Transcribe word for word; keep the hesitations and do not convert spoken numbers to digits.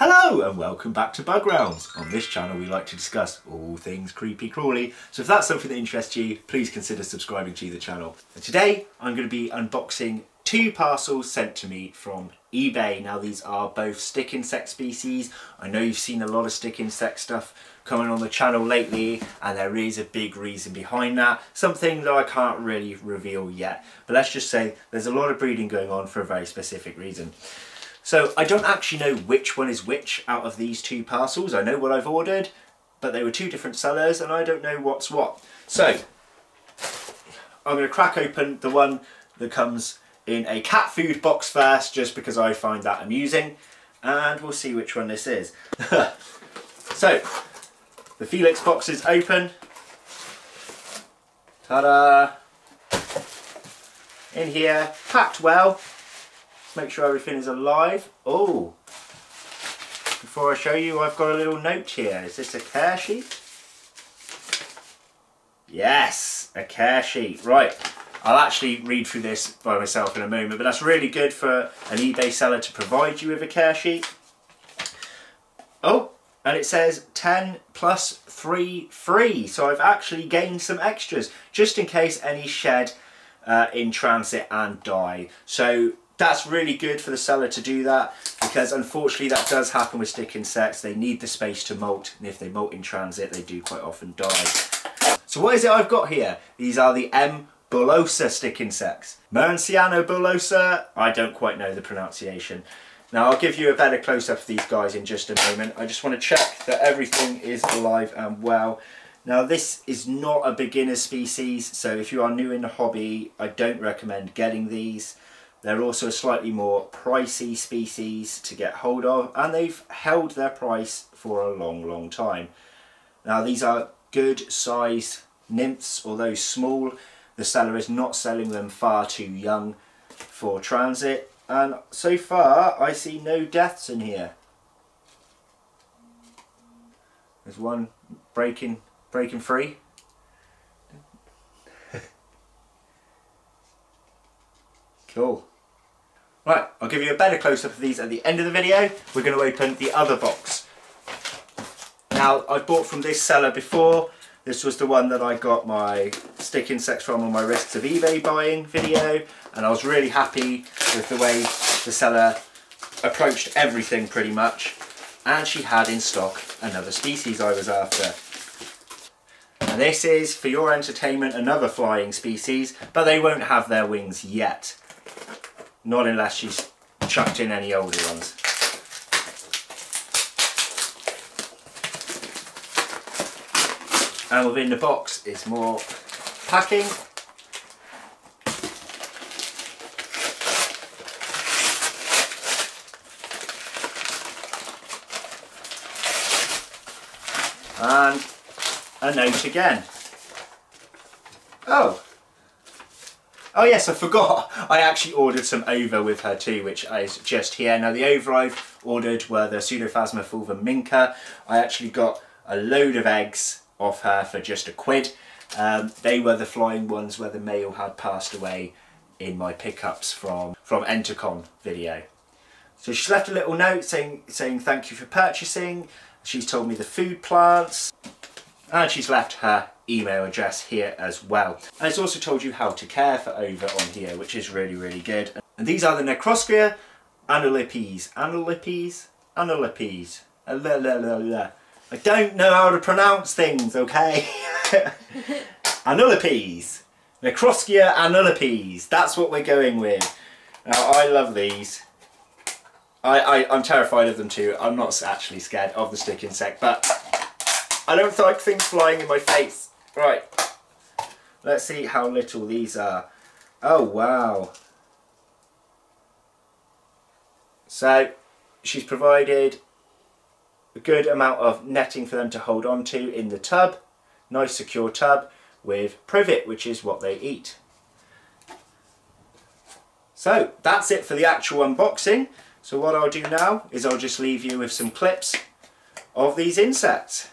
Hello and welcome back to Bug Realms. On this channel we like to discuss all things creepy crawly, so if that's something that interests you, please consider subscribing to the channel. And today I'm going to be unboxing two parcels sent to me from eBay. Now these are both stick insect species. I know you've seen a lot of stick insect stuff coming on the channel lately, and there is a big reason behind that, something that I can't really reveal yet. But let's just say there's a lot of breeding going on for a very specific reason. So I don't actually know which one is which out of these two parcels. I know what I've ordered, but they were two different sellers and I don't know what's what. So I'm going to crack open the one that comes in a cat food box first, just because I find that amusing, and we'll see which one this is. So the Felix box is open. Ta-da! In here, packed well. Make sure everything is alive. Oh, before I show you, I've got a little note here. Is this a care sheet? Yes, a care sheet. Right, I'll actually read through this by myself in a moment, but that's really good for an eBay seller to provide you with a care sheet. Oh, and it says ten plus three free. So I've actually gained some extras just in case any shed uh, in transit and die. So that's really good for the seller to do that, because unfortunately that does happen with stick insects. They need the space to molt, and if they molt in transit, they do quite often die. So what is it I've got here? These are the M. bullosa stick insects. Merenciano bullosa, I don't quite know the pronunciation. Now I'll give you a better close-up of these guys in just a moment. I just want to check that everything is alive and well. Now this is not a beginner species, so if you are new in the hobby, I don't recommend getting these. They're also a slightly more pricey species to get hold of, and they've held their price for a long, long time. Now these are good sized nymphs, although small. The seller is not selling them far too young for transit, and so far I see no deaths in here. There's one breaking, breaking free. Cool. Right, I'll give you a better close-up of these at the end of the video. We're going to open the other box. Now, I've bought from this seller before. This was the one that I got my stick insects from on my Risks of eBay Buying video, and I was really happy with the way the seller approached everything pretty much, and she had in stock another species I was after. And this is, for your entertainment, another flying species, but they won't have their wings yet. Not unless she's chucked in any older ones. And within the box is more packing. And a note again. Oh. Oh yes, I forgot. I actually ordered some ova with her too, which is just here. Now the ova I've ordered were the Pseudophasma fulva minka. I actually got a load of eggs off her for just a quid. Um, they were the flying ones where the male had passed away in my pickups from, from Entacon video. So she's left a little note saying, saying thank you for purchasing. She's told me the food plants, and she's left her email address here as well. And it's also told you how to care for ova on here, which is really, really good. And these are the Necroscia annulipes. Annulipes? Annulipes. I don't know how to pronounce things, okay? Annulipes. Necroscia annulipes. That's what we're going with. Now, I love these. I, I, I'm terrified of them too. I'm not actually scared of the stick insect, but I don't like things flying in my face. Right, let's see how little these are. Oh wow. So she's provided a good amount of netting for them to hold on to in the tub. Nice secure tub with privet, which is what they eat. So that's it for the actual unboxing. So what I'll do now is I'll just leave you with some clips of these insects.